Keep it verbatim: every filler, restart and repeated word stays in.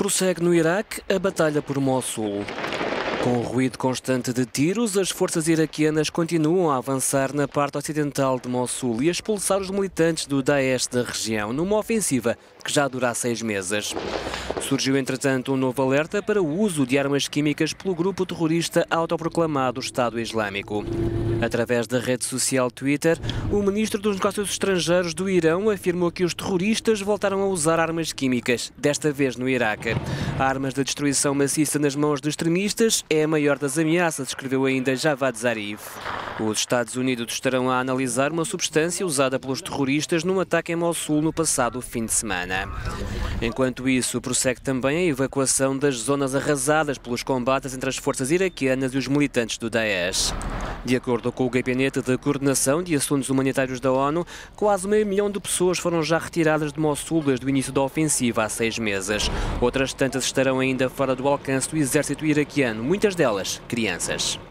Prossegue no Iraque a batalha por Mossul. Com o ruído constante de tiros, as forças iraquianas continuam a avançar na parte ocidental de Mossul e a expulsar os militantes do Daesh da região, numa ofensiva que já dura há seis meses. Surgiu, entretanto, um novo alerta para o uso de armas químicas pelo grupo terrorista autoproclamado Estado Islâmico. Através da rede social Twitter, o ministro dos Negócios Estrangeiros do Irão afirmou que os terroristas voltaram a usar armas químicas, desta vez no Iraque. Armas de destruição maciça nas mãos de extremistas é a maior das ameaças, escreveu ainda Javad Zarif. Os Estados Unidos estarão a analisar uma substância usada pelos terroristas num ataque em Mossul no passado fim de semana. Enquanto isso, prossegue também a evacuação das zonas arrasadas pelos combates entre as forças iraquianas e os militantes do Daesh. De acordo com o Gabinete de Coordenação de Assuntos Humanitários da ONU, quase meio milhão de pessoas foram já retiradas de Mossul desde o início da ofensiva há seis meses. Outras tantas estarão ainda fora do alcance do exército iraquiano, muitas delas crianças.